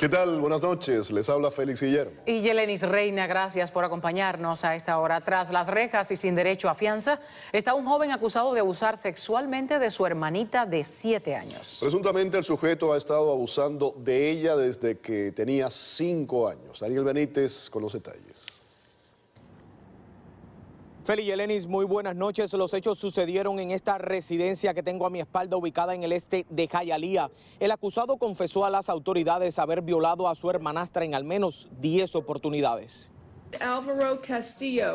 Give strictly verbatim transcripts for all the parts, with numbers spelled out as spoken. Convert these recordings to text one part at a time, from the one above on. ¿Qué tal? Buenas noches. Les habla Félix Guillermo. Y Yelenis Reina, gracias por acompañarnos a esta hora. Tras las rejas y sin derecho a fianza, está un joven acusado de abusar sexualmente de su hermanita de siete años. Presuntamente el sujeto ha estado abusando de ella desde que tenía cinco años. Daniel Benítez con los detalles. Félix, Yelenis, muy buenas noches. Los hechos sucedieron en esta residencia que tengo a mi espalda, ubicada en el este de Hialeah. El acusado confesó a las autoridades haber violado a su hermanastra en al menos diez oportunidades. Álvaro Castillo.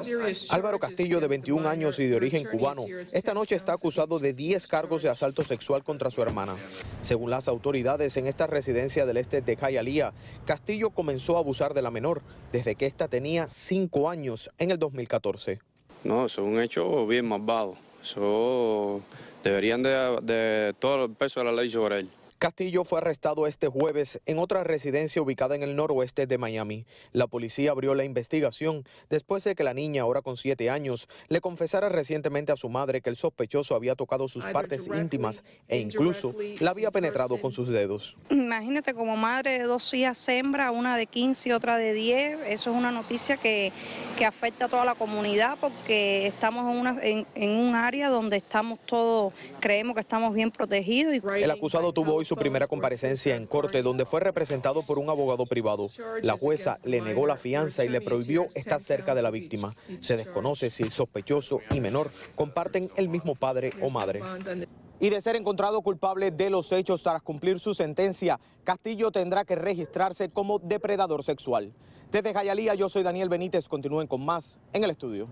Álvaro Castillo, de veintiún años y de origen cubano, esta noche está acusado de diez cargos de asalto sexual contra su hermana. Según las autoridades, en esta residencia del este de Hialeah, Castillo comenzó a abusar de la menor desde que ésta tenía cinco años en el dos mil catorce. No, es un hecho bien malvado. So, deberían de, de todo el peso de la ley sobre él. Castillo fue arrestado este jueves en otra residencia ubicada en el noroeste de Miami. La policía abrió la investigación después de que la niña, ahora con siete años, le confesara recientemente a su madre que el sospechoso había tocado sus partes íntimas e incluso la había penetrado con sus dedos. Imagínate, como madre de dos hijas hembras, una de quince y otra de diez, eso es una noticia que, que afecta a toda la comunidad, porque estamos en, una, en, en un área donde estamos todos, creemos que estamos bien protegidos. El acusado tuvo hoy su primera comparecencia en corte, donde fue representado por un abogado privado. La jueza le negó la fianza y le prohibió estar cerca de la víctima. Se desconoce si el sospechoso y menor comparten el mismo padre o madre. Y de ser encontrado culpable de los hechos tras cumplir su sentencia, Castillo tendrá que registrarse como depredador sexual. Desde Hialeah, yo soy Daniel Benítez. Continúen con más en el estudio.